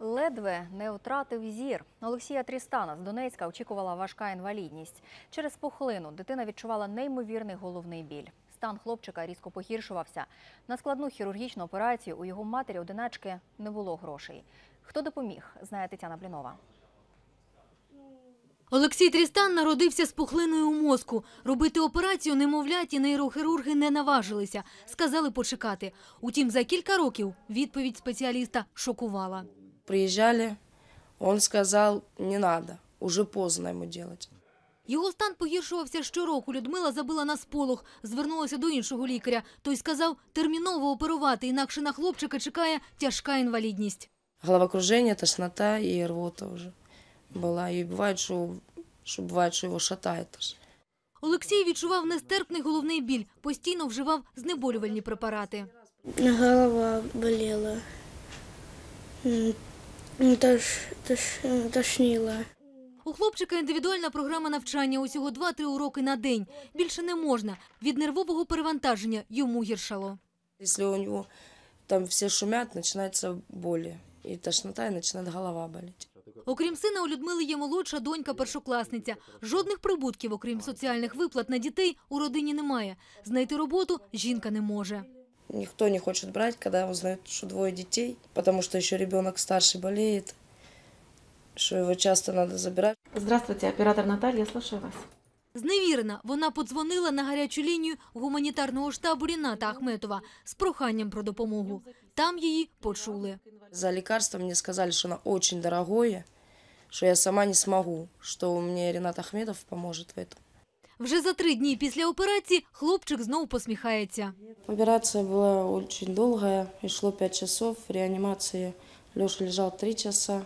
Ледве не втратив зір. Олексія Трістана з Донецька очікувала важка інвалідність. Через пухлину дитина відчувала неймовірний головний біль. Стан хлопчика різко погіршувався. На складну хірургічну операцію у його матері-одиначки не було грошей. Хто допоміг, знає Тетяна Блінова. Олексій Тристан народився з пухлиною у мозку. Робити операцію немовляті нейрохірурги не наважилися. Сказали почекати. Утім, за кілька років відповідь спеціаліста шокувала. Приїжджали, він сказав, не треба, вже поздно йому робити. Його стан погіршувався щороку. Людмила забила на сполох, звернулася до іншого лікаря. Той сказав, терміново оперувати, інакше на хлопчика чекає тяжка інвалідність. Головокруження, тошнота і рвота вже була. І буває, що його шатає теж. Олексій відчував нестерпний головний біль, постійно вживав знеболювальні препарати. Голова боліла, тошніла. У хлопчика індивідуальна програма навчання, усього 2-3 уроки на день. Більше не можна. Від нервового перевантаження йому гіршало. Якщо у нього там всі шумять, починаються болі. І тошнота, і починає голова боліти. Окрім сина, у Людмили є молодша донька-першокласниця. Жодних прибутків, окрім соціальних виплат на дітей, у родині немає. Знайти роботу жінка не може. Ніхто не хоче брати, коли узнають, що двоє дітей, тому що ще дитина старший боліє. Що його часто треба забирати. Здравствуйте, оператор Наталія, слухаю вас. Зневірена, вона подзвонила на гарячу лінію гуманітарного штабу Рината Ахметова з проханням про допомогу. Там її почули. За лікарством мені сказали, що воно дуже дороге, що я сама не зможу, що мені Ринат Ахметов допоможе в цьому. Вже за 3 дні після операції хлопчик знову посміхається. Операція була дуже довга, йшло 5 годин, в реанімації Льоша лежав 3 години.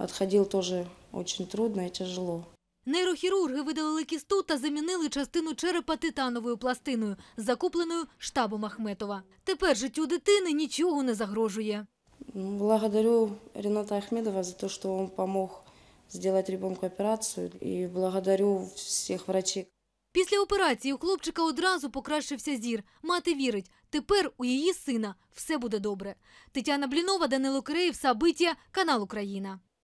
Відходив теж дуже трудно і тяжело. Нейрохірурги видалили кісту та замінили частину черепа титановою пластиною, закупленою штабом Ахметова. Тепер життю дитини нічого не загрожує. Благодарю Рината Ахметова за те, що він допомог зробити дитинку операцію. І благодарю всіх лікарів. Після операції у хлопчика одразу покращився зір. Мати вірить, тепер у її сина все буде добре. Тетяна Блінова, Данило Киреєв, канал «Україна».